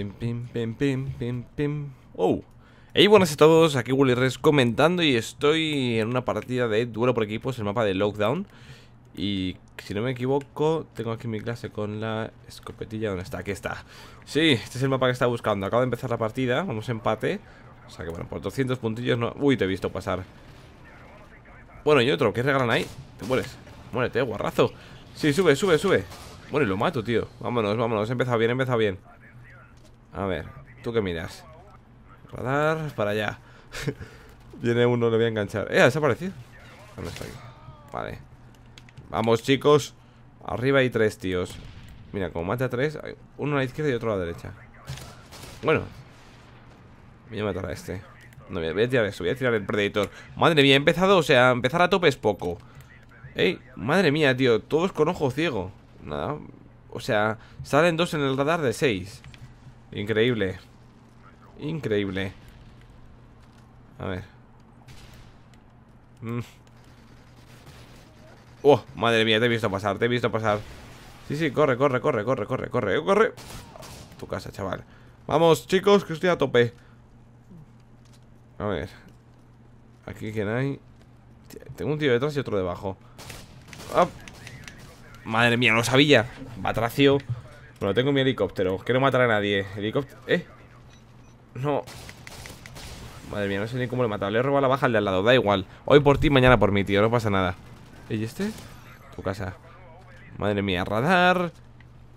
Pim, pim, pim, pim, pim, pim. ¡Oh! Hey, buenas a todos, aquí Willyrex comentando y estoy en una partida de duelo por equipos, el mapa de Lockdown. Y si no me equivoco, tengo aquí mi clase con la escopetilla. ¿Dónde está? Aquí está. Sí, este es el mapa que estaba buscando. Acabo de empezar la partida, vamos a empate. O sea que bueno, por 200 puntillos no... Uy, te he visto pasar. Bueno, y otro, ¿qué regalan ahí? Te mueres, muérete, guarrazo. Sí, sube, sube, sube. Bueno, y lo mato, tío. Vámonos, vámonos, he empezado bien, he empezado bien. A ver, ¿tú qué miras? Radar, para allá. Viene uno, le voy a enganchar. ¿Ha desaparecido? ¿Dónde está aquí? Vale. Vamos, chicos. Arriba hay tres tíos. Mira, como mate a tres, uno a la izquierda y otro a la derecha. Bueno, voy a matar a este. No, voy a tirar esto, voy a tirar el Predator. Madre mía, he empezado, o sea, empezar a tope es poco. Ey, madre mía, tío. Todos con ojo ciego. Nada, o sea, salen dos en el radar de 6. Increíble. Increíble. A ver. Oh, madre mía, te he visto pasar, te he visto pasar. Sí, sí, corre, corre, corre, corre, corre, corre, corre. Tu casa, chaval. Vamos, chicos, que estoy a tope. A ver. Aquí quién hay. Tengo un tío detrás y otro debajo. ¡Ah! Madre mía, no sabía. Batracio. Bueno, tengo mi helicóptero. Que no matará a nadie. Helicóptero. No. Madre mía, no sé ni cómo le he matado. Le he robado la baja al de al lado. Da igual. Hoy por ti, mañana por mí, tío. No pasa nada. ¿Y este? Tu casa. Madre mía, radar.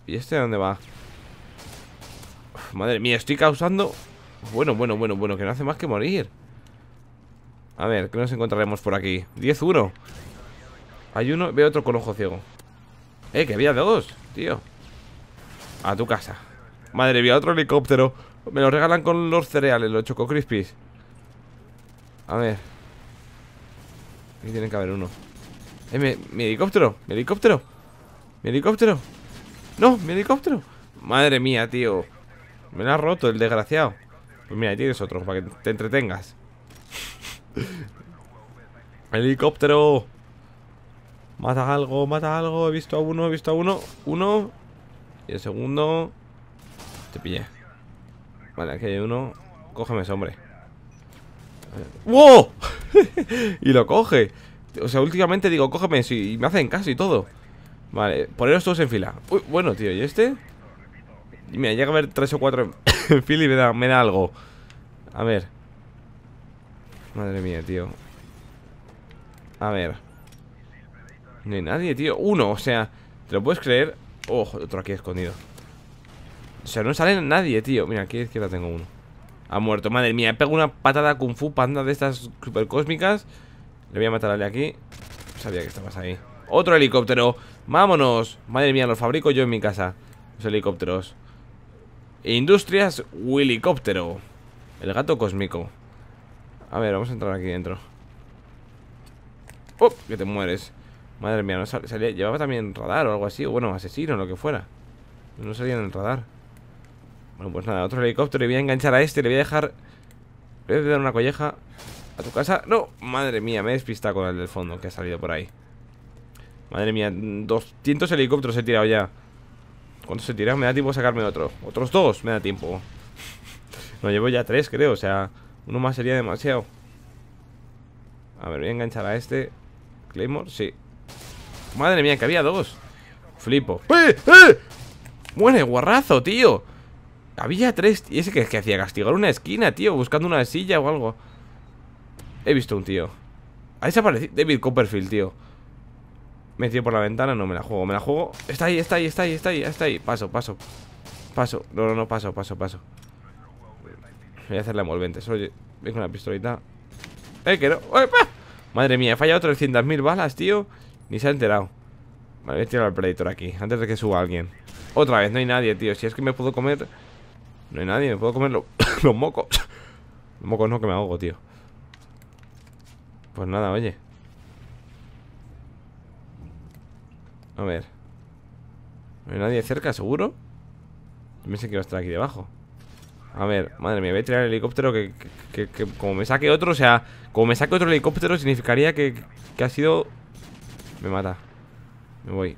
¿Y este dónde va? Uf, madre mía, estoy causando. Bueno. Que no hace más que morir. A ver, ¿qué nos encontraremos por aquí? 10-1. Hay uno, veo otro con ojo ciego. Que había dos, tío. A tu casa. Madre mía, otro helicóptero. Me lo regalan con los cereales, los Choco Crispies. A ver. Aquí tiene que haber uno. Mi helicóptero, mi helicóptero. Mi helicóptero. No, mi helicóptero. Madre mía, tío. Me lo ha roto el desgraciado. Pues mira, ahí tienes otro, para que te entretengas. Helicóptero. Mata algo, mata algo. He visto a uno, he visto a uno. Uno. Y el segundo. Te pillé. Vale, aquí hay uno. Cógeme ese hombre. ¡Wow! Y lo coge. O sea, últimamente digo, cógeme eso y me hacen caso y todo. Vale, poneros todos en fila. Uy, bueno, tío, ¿y este? Mira, llega a haber 3 o 4 en fila y me da algo. A ver. Madre mía, tío. A ver. No hay nadie, tío. Uno, o sea, ¿te lo puedes creer? Oh, otro aquí escondido. O sea, no sale nadie, tío. Mira, aquí a la izquierda tengo uno. Ha muerto, madre mía. He pegado una patada Kung Fu Panda de estas super cósmicas. Le voy a matar al de aquí. Sabía que estabas ahí. Otro helicóptero. Vámonos. Madre mía, los fabrico yo en mi casa. Los helicópteros. Industrias Willicóptero. El gato cósmico. A ver, vamos a entrar aquí dentro. ¡Oh! Que te mueres. Madre mía, no salía. Llevaba también radar o algo así. O bueno, asesino, lo que fuera. No salía en el radar. Bueno, pues nada, otro helicóptero. Y voy a enganchar a este. Le voy a dejar. Le voy a dar una colleja. ¿A tu casa? No, madre mía, me he despistado con el del fondo que ha salido por ahí. Madre mía, 200 helicópteros he tirado ya. ¿Cuántos he tirado? Me da tiempo a sacarme otro. Otros 2, me da tiempo. No, llevo ya 3, creo. O sea, uno más sería demasiado. A ver, voy a enganchar a este. Claymore, sí. Madre mía, que había 2. Flipo. ¡Eh! Muere, guarrazo, tío. Había 3. ¿Y ese que hacía? Castigar una esquina, tío. Buscando una silla o algo. He visto un tío. Ha desaparecido. David Copperfield, tío. Metido por la ventana. No, me la juego, me la juego. Está ahí, está ahí, está ahí, está ahí, está ahí. Paso, paso. Paso. No, paso. Voy a hacer la envolvente. Solo voy con la pistolita. Que no. ¡Epa! Madre mía, he fallado 300.000 balas, tío. Ni se ha enterado. Vale, voy a tirar al Predator aquí, antes de que suba alguien. Otra vez, no hay nadie, tío. Si es que me puedo comer. No hay nadie, me puedo comer los mocos. Los mocos no, que me ahogo, tío. Pues nada, oye. A ver. No hay nadie cerca, ¿seguro? Yo pensé que iba a estar aquí debajo. A ver, madre mía, voy a tirar el helicóptero que como me saque otro, o sea, como me saque otro helicóptero significaría que ha sido... Me mata. Me voy.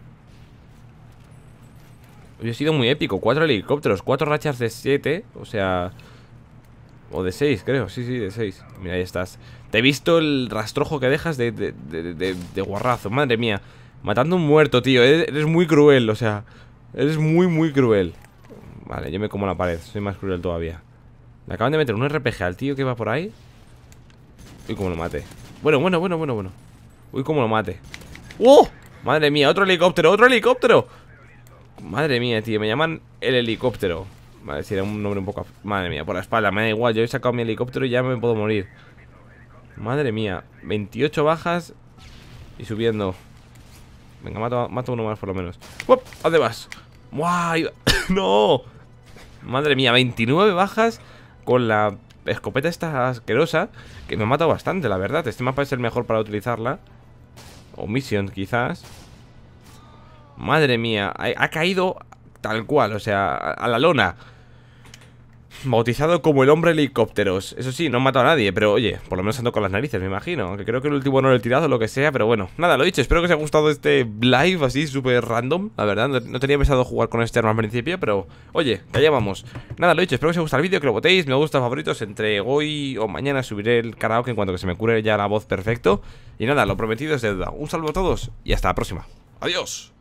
Hoy ha sido muy épico. 4 helicópteros, 4 rachas de 7. O sea... O de 6, creo. Sí, sí, de 6. Mira, ahí estás. Te he visto el rastrojo que dejas de guarrazo. Madre mía. Matando a un muerto, tío. Eres muy cruel, o sea. Eres muy, muy cruel. Vale, yo me como la pared. Soy más cruel todavía. Me acaban de meter un RPG al tío que va por ahí. Uy, cómo lo mate. Bueno. Uy, cómo lo mate. ¡Oh! Madre mía, otro helicóptero, otro helicóptero. Madre mía, tío. Me llaman el helicóptero. Vale, si era un nombre un poco... Madre mía, por la espalda, me da igual. Yo he sacado mi helicóptero y ya me puedo morir. Madre mía, 28 bajas. Y subiendo. Venga, mato uno más por lo menos. ¡Uop! ¿Dónde vas? ¡Guay! ¡No! Madre mía, 29 bajas. Con la escopeta esta asquerosa. Que me ha matado bastante, la verdad. Este mapa es el mejor para utilizarla. O misión, quizás. Madre mía, ha caído tal cual, o sea, a la lona. Bautizado como el hombre helicópteros. Eso sí, no he matado a nadie, pero oye, por lo menos ando con las narices, me imagino. Aunque creo que el último no lo he tirado, lo que sea, pero bueno. Nada, lo dicho, espero que os haya gustado este live así, súper random. La verdad, no tenía pensado jugar con este arma al principio, pero oye, que allá vamos. Nada, lo dicho, espero que os haya gustado el vídeo, que lo votéis. Me gusta, favoritos, entre hoy o mañana subiré el karaoke en cuanto que se me cure ya la voz perfecto. Y nada, lo prometido es deuda. Un saludo a todos y hasta la próxima. Adiós.